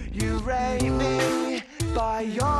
You rate me by your